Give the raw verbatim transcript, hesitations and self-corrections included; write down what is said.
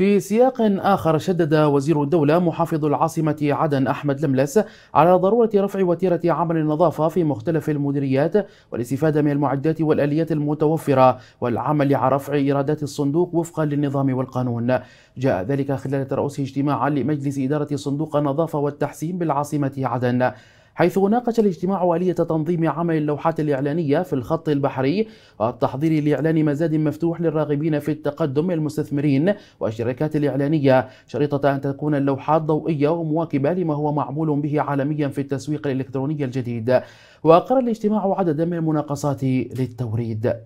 في سياق آخر، شدد وزير الدولة محافظ العاصمة عدن أحمد لملس على ضرورة رفع وتيرة عمل النظافة في مختلف المديريات والاستفادة من المعدات والآليات المتوفرة والعمل على رفع إيرادات الصندوق وفقا للنظام والقانون. جاء ذلك خلال ترأس اجتماعا لمجلس إدارة صندوق النظافة والتحسين بالعاصمة عدن، حيث ناقش الاجتماع آلية تنظيم عمل اللوحات الإعلانية في الخط البحري والتحضير لإعلان مزاد مفتوح للراغبين في التقدم المستثمرين والشركات الإعلانية، شريطة أن تكون اللوحات ضوئية ومواكبة لما هو معمول به عالميا في التسويق الإلكتروني الجديد. وأقر الاجتماع عددا من المناقصات للتوريد.